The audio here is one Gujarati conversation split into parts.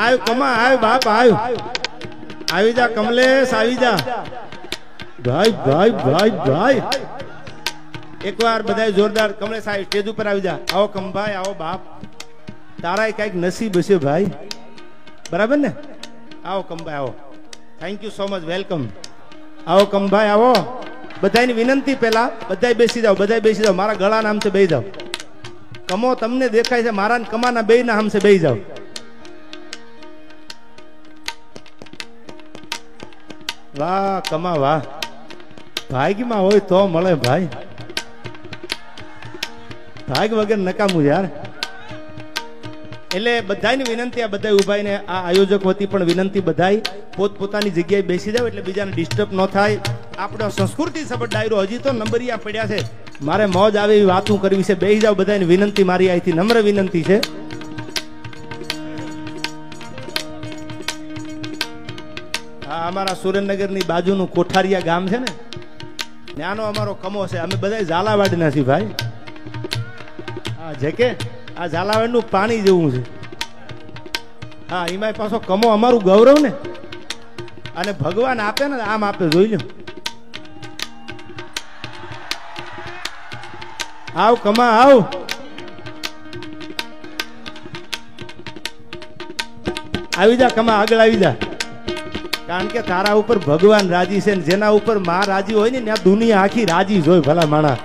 आयो कमा आयो बाप आयो आवी जा कमलेश आवी जा भाई भाई भाई भाई एक बार बधाई जोरदार कमलेश आयो स्टेज पर आवी जा आओ कम भाई आओ बाप तारा एक नसीब हसे भाई बराबर ने आओ कम भाई आओ thank you so much welcome आओ कम भाई आओ बधाई विनंती पहला बधाई बेसी जाओ मारा गळा नाम से बेही जाओ कमो तमने देखाय छे मारा ने कमाना बेई ना हमसे बेही जाओ वाह कमा वाह भाग्य में हो तो मले भाई भाग्य वगैरह नकामू यार એટલે બધાયને વિનંતી આ બધાય ઉભાઈને આ આયોજક વતી પણ વિનંતી બધાય પોતપોતાની જગ્યાએ બેસી જાવ એટલે બીજાને ડિસ્ટર્બ ન થાય આપણો સંસ્કૃતિ સભર ડાયરો હજી તો નંબરિયા પડ્યા છે મારે મોજ આવે એવી વાતું કરવી છે બેસી જાવ બધાયને વિનંતી મારી આઈથી નમ્ર વિનંતી છે આ અમારા સુરેન્દ્રનગરની બાજુનું કોઠારિયા ગામ છે ને ત્યાંનો અમારો કમો છે અમે બધાય ઝાલાવાડના છીએ ભાઈ હા જે કે આ ઝાલાવાડનું પાણી જેવું છે હા એમાં પાછો કમો અમારું ગૌરવ ને અને ભગવાન આપે ને આમ આપે જોઈ લો આવ કમા આવ આવી જા કમા આગળ આવી જા કારણ કે તારા ઉપર ભગવાન રાજી છે ને જેના ઉપર માં રાજી હોય ને ત્યાં દુનિયા આખી રાજી જ હોય ભલા માણા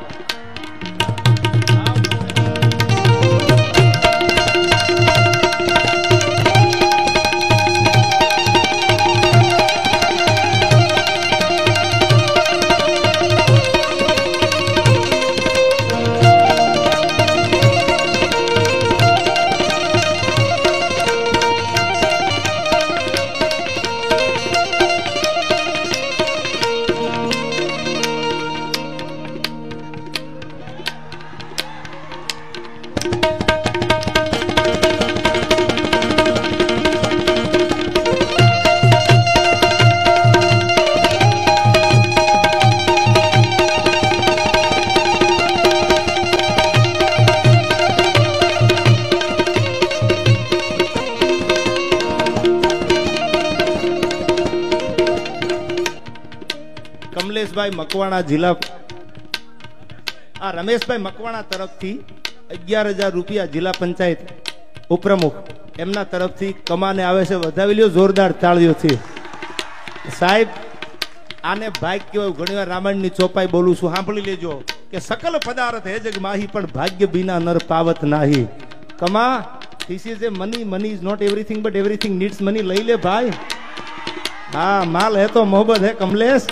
કમલેશભાઈ મકવાણા જિલ્લા આ રમેશભાઈ મકવાણા તરફથી 11,000 રૂપિયા જિલ્લા પંચાયત ઉપપ્રમુખ એમના તરફથી કમાને આવે છે વધાવી લ્યો જોરદાર તાળીઓથી સાહેબ આને ભાગ્ય કહેવાય ઘણીવાર રામાયણની ચોપાઈ બોલું છું સાંભળી લેજો કે સકલ પદાર્થ હે જગ માહી પણ ભાગ્ય વિના નર પાવત નાહી કમા this is a money money is not everything but everything needs money લઈ લે ભાઈ હા માલ હે તો મોહબત હે કમલેશ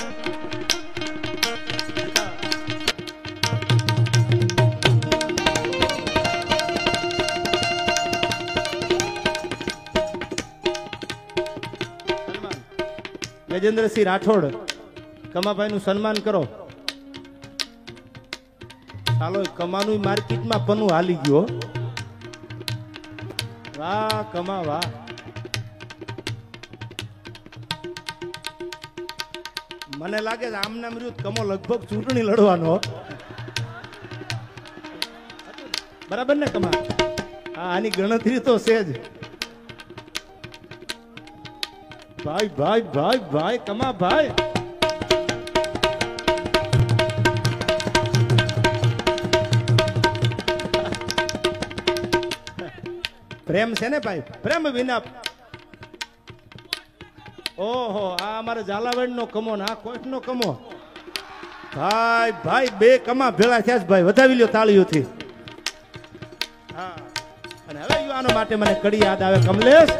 લેજેન્દ્રસિંહ રાઠોડ કમાભાઈ નું સન્માન કરો ચાલો કમાનું માર્કેટમાં પનું હાલી ગયો વાહ કમા વાહ મને લાગે છે આમ નામ રહ્યું કમો લગભગ ચૂંટણી લડવાનો બરાબર ને કમા આની ગણતરી તો છે જ ભાઈ ભાઈ ભાઈ ભાઈ કમા ભાઈ પ્રેમ છે ને ભાઈ પ્રેમ વિના ઓહો આ અમારે ઝાલાવાડ નો કમો ને આ કોટ નો કમો ભાઈ ભાઈ બે કમા ભેળા થયા ભાઈ વધાવી લ્યો તાળીઓથી હા અને હવે યુવાનો માટે મને કડી યાદ આવે કમલેશ